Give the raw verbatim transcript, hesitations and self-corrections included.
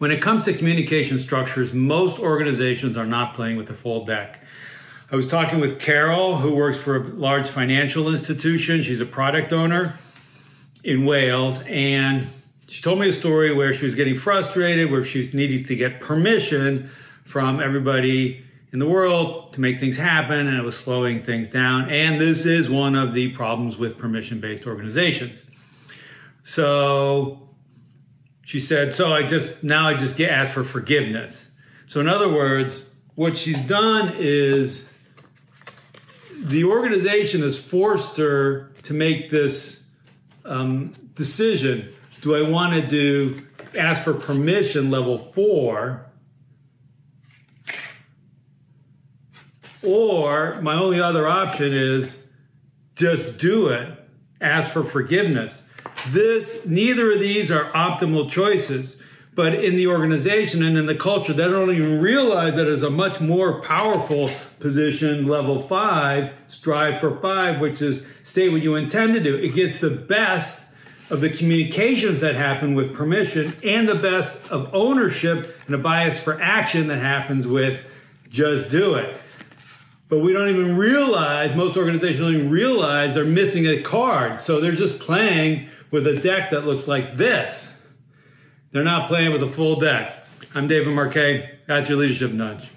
When it comes to communication structures, most organizations are not playing with the full deck. I was talking with Carol, who works for a large financial institution. She's a product owner in Wales, and she told me a story where she was getting frustrated, where she's needing to get permission from everybody in the world to make things happen, and it was slowing things down. And this is one of the problems with permission-based organizations. So she said, so I just, now I just get asked for forgiveness. So in other words, what she's done is the organization has forced her to make this um, decision. Do I want to do, ask for permission level four, or my only other option is just do it, ask for forgiveness. This, neither of these are optimal choices, but in the organization and in the culture, they don't even realize that it's a much more powerful position, level five, strive for five, which is state what you intend to do. It gets the best of the communications that happen with permission and the best of ownership and a bias for action that happens with just do it. But we don't even realize, most organizations don't even realize they're missing a card. So they're just playing with a deck that looks like this. They're not playing with a full deck. I'm David Marquet. That's your Leadership Nudge.